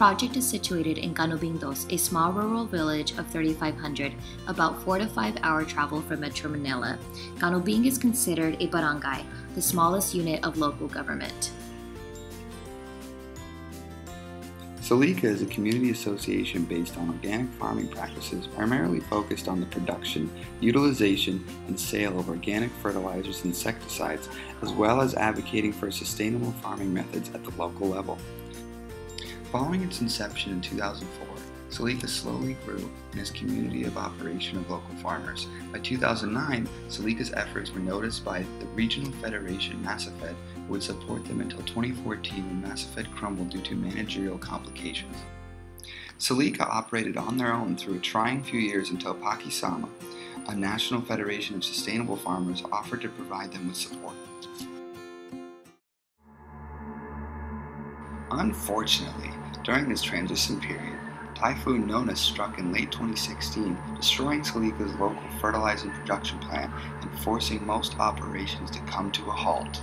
project is situated in Canobing Dos, a small rural village of 3,500, about 4 to 5 hour travel from Metro Manila. Canobing is considered a barangay, the smallest unit of local government. SALIKA is a community association based on organic farming practices, primarily focused on the production, utilization, and sale of organic fertilizers and insecticides, as well as advocating for sustainable farming methods at the local level. Following its inception in 2004, SALIKA slowly grew in its community of operation of local farmers. By 2009, SALIKA's efforts were noticed by the regional federation MassaFed, who would support them until 2014 when MassaFed crumbled due to managerial complications. SALIKA operated on their own through a trying few years until Pakisama, a national federation of sustainable farmers, offered to provide them with support. Unfortunately, during this transition period, Typhoon Nona struck in late 2016, destroying SALIKA's local fertilizer production plant and forcing most operations to come to a halt.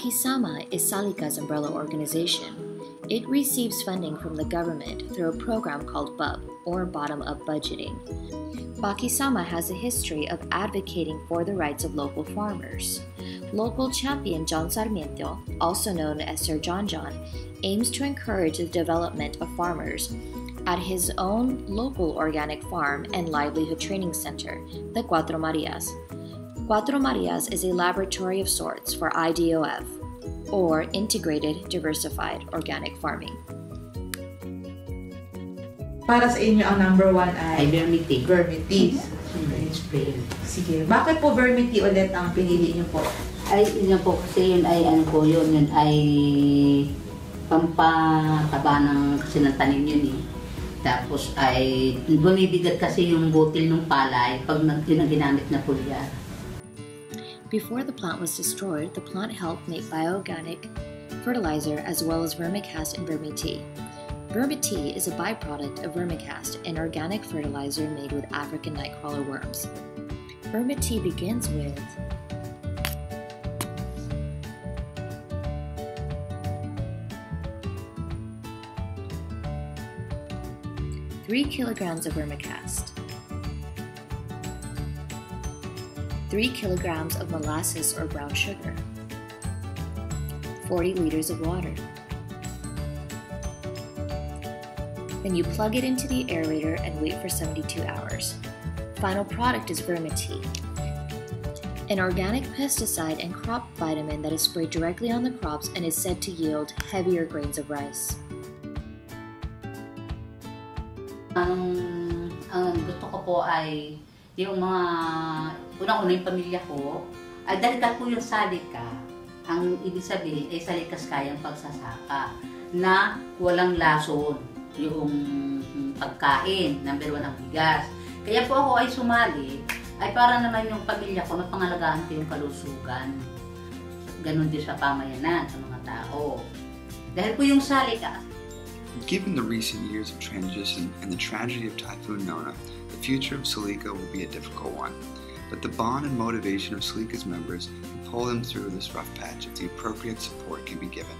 Pakisama is SALIKA's umbrella organization. It receives funding from the government through a program called BUB, or Bottom-Up Budgeting. Pakisama has a history of advocating for the rights of local farmers. Local champion John Sarmiento, also known as Sir John John, aims to encourage the development of farmers at his own local organic farm and livelihood training center, the Cuatro Marias. Cuatro Marias is a laboratory of sorts for IDOF, or Integrated Diversified Organic Farming. Para sa inyo, ang number one ay vermicast. Vermicast. Sige, bakit po vermicast ulit ang pinili niyo po? Ay, yun po kasi yun ay ano po yun, yun ay pampataba ng kasi ng tanim yun eh. Tapos ay bumibigat kasi yung butil ng palay pag ginamit na po yan. Before the plant was destroyed, the plant helped make bioorganic fertilizer as well as vermicast and vermitea. Vermitea is a byproduct of vermicast, an organic fertilizer made with African nightcrawler worms. Vermitea begins with $3 kilograms of vermicast, 3 kilograms of molasses or brown sugar, 40 liters of water. Then you plug it into the aerator and wait for 72 hours. Final product is vermitea, an organic pesticide and crop vitamin that is sprayed directly on the crops and is said to yield heavier grains of rice. Ang gusto ko po ay yung mga unang-una yung pamilya ko, ay dahil po yung SALIKA, ang ibig sabihin ay SALIKA's kayang pagsasaka na walang lason yung pagkain, number one ang bigas. Kaya po ako ay sumali, ay para naman yung pamilya ko, mapangalagaan ko yung kalusugan. Ganon din sa pamayanan, sa mga tao. Dahil po yung SALIKA. Given the recent years of transition and the tragedy of Typhoon Nona, the future of SALIKA will be a difficult one. But the bond and motivation of SALIKA's members can pull them through this rough patch if the appropriate support can be given.